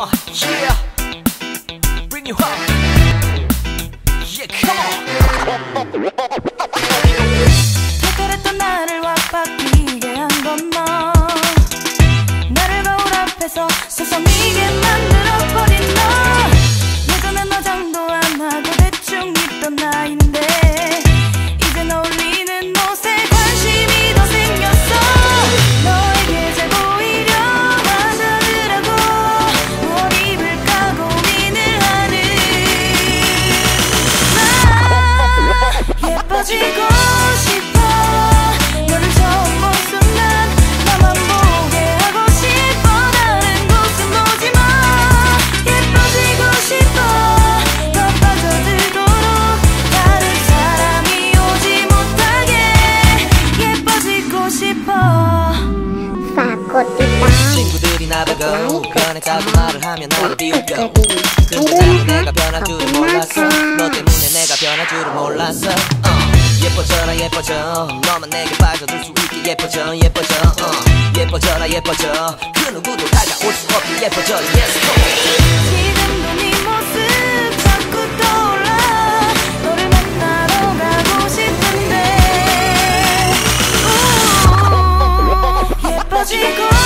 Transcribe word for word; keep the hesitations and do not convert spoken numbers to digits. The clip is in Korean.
on, yeah, bring you up, yeah, come on. 그랬던 나를 와박히게 한 건 너. 나를 거울 앞에서 서성이게 만들어버린 너. 예전엔 화장도 안 하고 대충 입던 나인데 이젠 어울리는 옷에 관심이 더 생겼어. 너에게 잘 보이려 맞아들라고 뭘 입을까 고민을 하는 나 예뻐지고 싶어. 친구들이 나보고 변했다고 말을 하면 나를 비웃겨. 근데 내가 변할 줄은 몰랐어. 너 때문에 내가 변할 줄은 몰랐어. uh, 예뻐져라 예뻐져 너만 내게 빠져들 수 있게 예뻐져 예뻐져 uh, 예뻐져라 예뻐져 그 누구도 다가올 수 없게 예뻐져. Yes, go. 지금도 네 모습 자꾸 떠올라. 너를 만나러 가고 싶은데 오, 예뻐지고